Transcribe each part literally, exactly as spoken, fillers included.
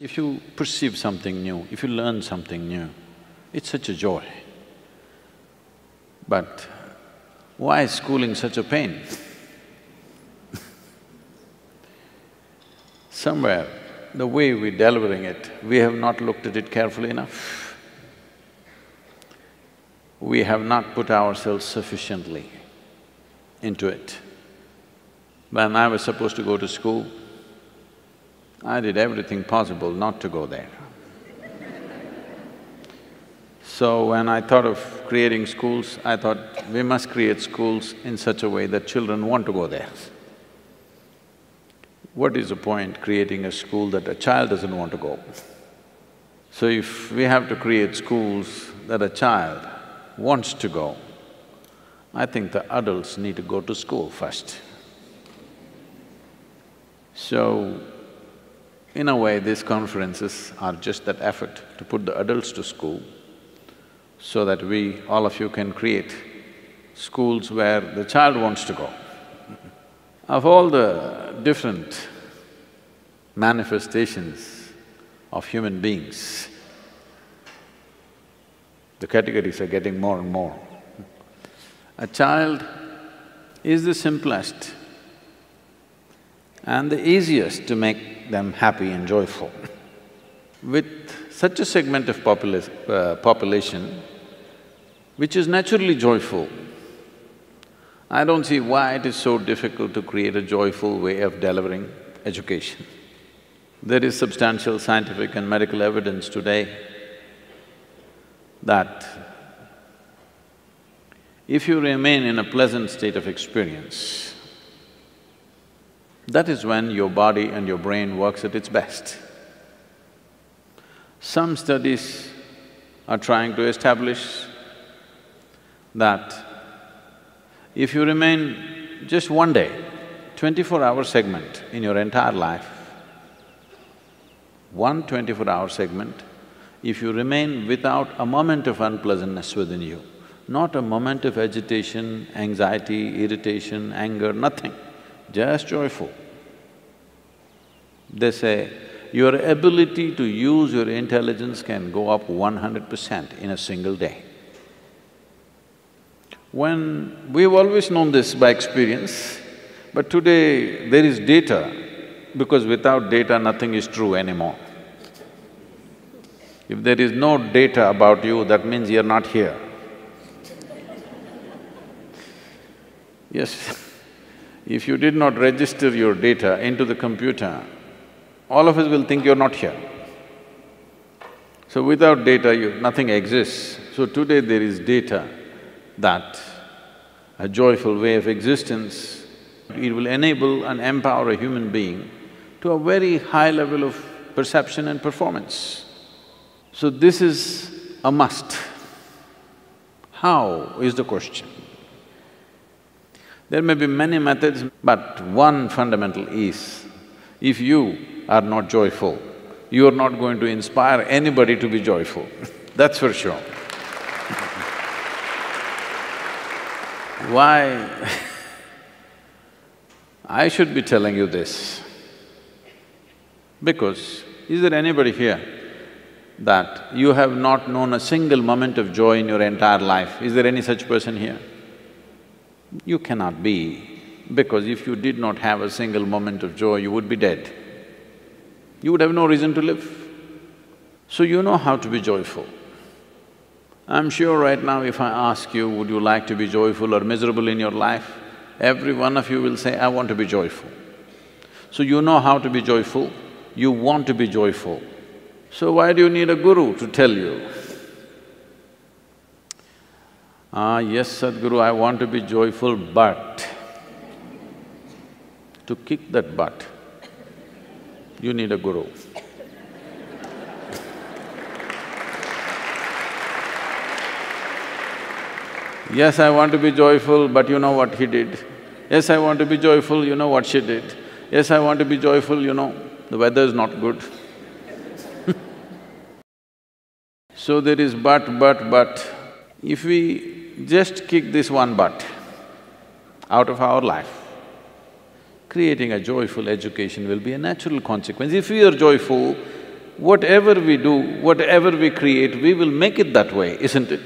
If you perceive something new, if you learn something new, it's such a joy. But why is schooling such a pain? Somewhere, the way we're delivering it, we have not looked at it carefully enough. We have not put ourselves sufficiently into it. When I was supposed to go to school, I did everything possible not to go there. So when I thought of creating schools, I thought we must create schools in such a way that children want to go there. What is the point creating a school that a child doesn't want to go? So if we have to create schools that a child wants to go, I think the adults need to go to school first. So, in a way, these conferences are just that effort to put the adults to school so that we, all of you, can create schools where the child wants to go. Of all the different manifestations of human beings, the categories are getting more and more. A child is the simplest and the easiest to make them happy and joyful. With such a segment of populace, uh, population, which is naturally joyful, I don't see why it is so difficult to create a joyful way of delivering education. There is substantial scientific and medical evidence today that if you remain in a pleasant state of experience, that is when your body and your brain works at its best. Some studies are trying to establish that if you remain just one day, twenty-four hour segment in your entire life, one twenty-four hour segment, if you remain without a moment of unpleasantness within you, not a moment of agitation, anxiety, irritation, anger, nothing, just joyful. They say, your ability to use your intelligence can go up one hundred percent in a single day. When… we've always known this by experience, but today there is data, because without data nothing is true anymore. If there is no data about you, that means you're not here. Yes. If you did not register your data into the computer, all of us will think you're not here. So without data, you… nothing exists. So today there is data that a joyful way of existence, it will enable and empower a human being to a very high level of perception and performance. So this is a must. How is the question? There may be many methods, but one fundamental is, if you are not joyful, you are not going to inspire anybody to be joyful, that's for sure. Why? I should be telling you this, because is there anybody here that you have not known a single moment of joy in your entire life? Is there any such person here? You cannot be, because if you did not have a single moment of joy, you would be dead. You would have no reason to live. So you know how to be joyful. I'm sure right now if I ask you, would you like to be joyful or miserable in your life, every one of you will say, I want to be joyful. So you know how to be joyful, you want to be joyful. So why do you need a guru to tell you? Ah, yes, Sadhguru, I want to be joyful, but… to kick that butt, you need a guru. Yes, I want to be joyful, but you know what he did. Yes, I want to be joyful, you know what she did. Yes, I want to be joyful, you know, the weather is not good. So there is but, but, but. If we just kick this one butt out of our life, creating a joyful education will be a natural consequence. If we are joyful, Whatever we do, whatever we create, we will make it that way, isn't it?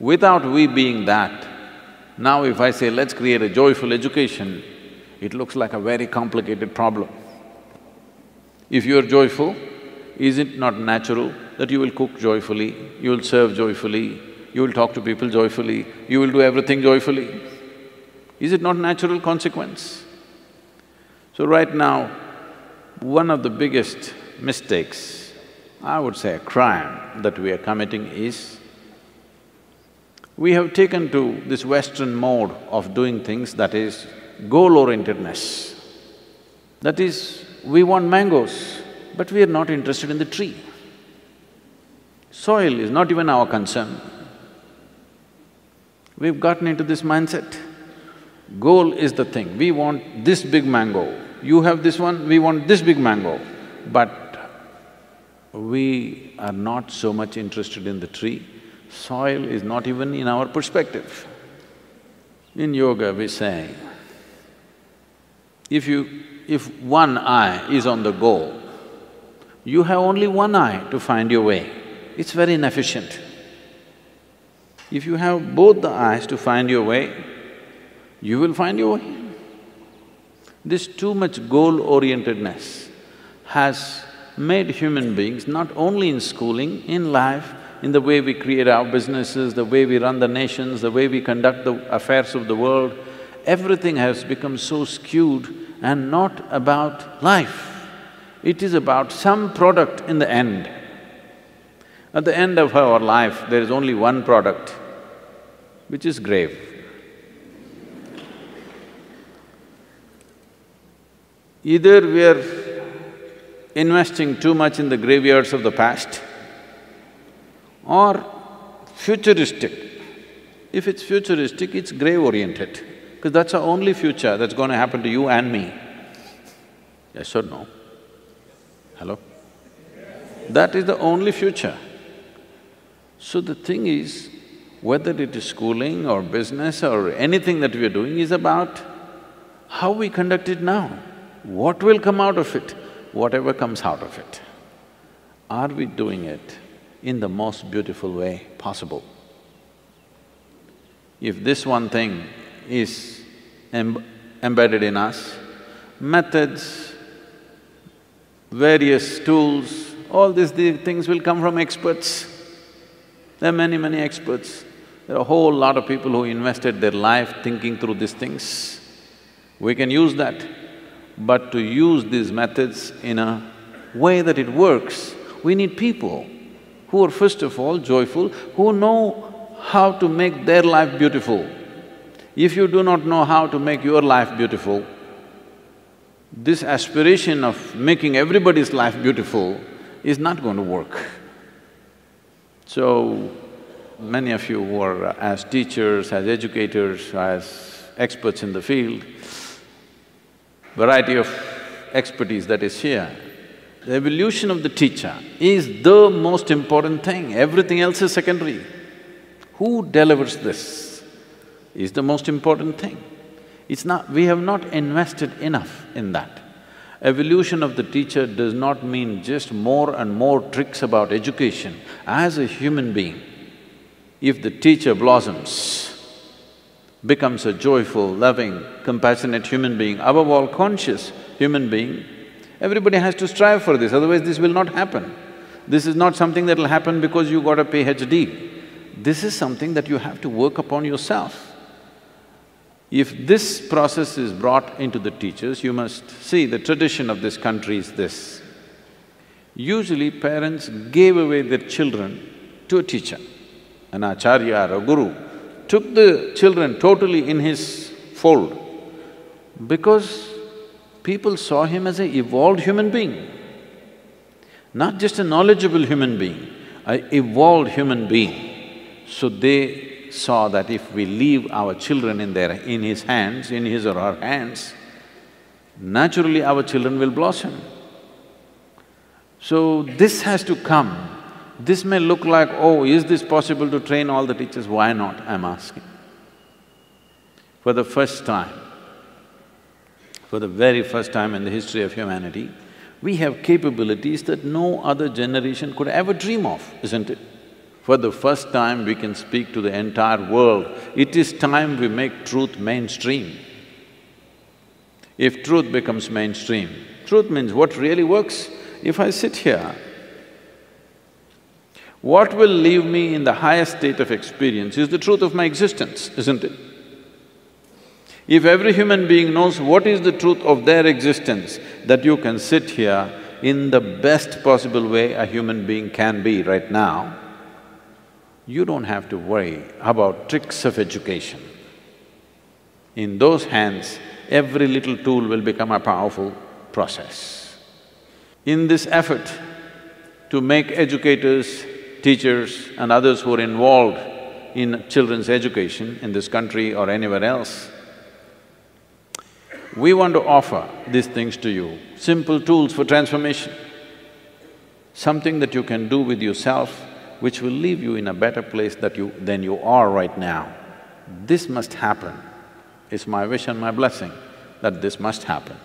Without we being that, now if I say, let's create a joyful education, it looks like a very complicated problem. If you're joyful, is it not natural that you will cook joyfully, you will serve joyfully, you will talk to people joyfully, you will do everything joyfully? Is it not natural consequence? So right now, one of the biggest mistakes, I would say a crime that we are committing is, we have taken to this Western mode of doing things that is goal-orientedness. That is, we want mangoes, but we are not interested in the tree. Soil is not even our concern. We've gotten into this mindset. Goal is the thing, we want this big mango. You have this one, we want this big mango. But we are not so much interested in the tree. Soil is not even in our perspective. In yoga, we say, if you… if one eye is on the goal, you have only one eye to find your way. It's very inefficient. If you have both the eyes to find your way, you will find your way. This too much goal-orientedness has made human beings, not only in schooling, in life, in the way we create our businesses, the way we run the nations, the way we conduct the affairs of the world, everything has become so skewed and not about life. It is about some product in the end. At the end of our life, there is only one product, which is grave. Either we are investing too much in the graveyards of the past or futuristic. If it's futuristic, it's grave-oriented, because that's the only future that's going to happen to you and me. Yes or no? Hello? That is the only future. So the thing is, whether it is schooling or business or anything that we are doing is about how we conduct it now. What will come out of it? Whatever comes out of it. Are we doing it in the most beautiful way possible? If this one thing is em- embedded in us, methods, various tools, all these things will come from experts. There are many, many experts. There are a whole lot of people who invested their life thinking through these things. We can use that. But to use these methods in a way that it works, we need people who are first of all joyful, who know how to make their life beautiful. If you do not know how to make your life beautiful, this aspiration of making everybody's life beautiful is not going to work. So, many of you who are as teachers, as educators, as experts in the field, variety of expertise that is here. The evolution of the teacher is the most important thing, everything else is secondary. Who delivers this is the most important thing. It's not… we have not invested enough in that. Evolution of the teacher does not mean just more and more tricks about education. As a human being, if the teacher blossoms, becomes a joyful, loving, compassionate human being, above all conscious human being, everybody has to strive for this, otherwise this will not happen. This is not something that will happen because you got a P H D. This is something that you have to work upon yourself. If this process is brought into the teachers, you must see the tradition of this country is this. Usually parents gave away their children to a teacher, an acharya or a guru, took the children totally in his fold, because people saw him as an evolved human being, not just a knowledgeable human being, an evolved human being. So they saw that if we leave our children in their… in his hands, in his or her hands, naturally our children will blossom. So this has to come. This may look like, oh, is this possible to train all the teachers? Why not? I'm asking. For the first time, for the very first time in the history of humanity, We have capabilities that no other generation could ever dream of, isn't it? For the first time, we can speak to the entire world. It is time we make truth mainstream. If truth becomes mainstream, truth means what really works. If I sit here, what will leave me in the highest state of experience is the truth of my existence, isn't it? If every human being knows what is the truth of their existence, that you can sit here in the best possible way a human being can be right now, you don't have to worry about tricks of education. In those hands, every little tool will become a powerful process. In this effort to make educators, teachers and others who are involved in children's education in this country or anywhere else, we want to offer these things to you, simple tools for transformation, something that you can do with yourself, which will leave you in a better place that you… than you are right now. This must happen. It's my wish and my blessing that this must happen.